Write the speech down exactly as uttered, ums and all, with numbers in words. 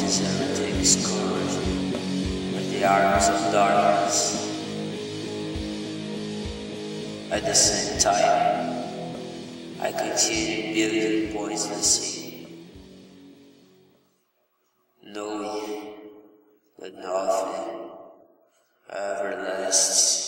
catches everything is covered with the arms of darkness. At the same time, I continue building poisonously, knowing that nothing ever lasts.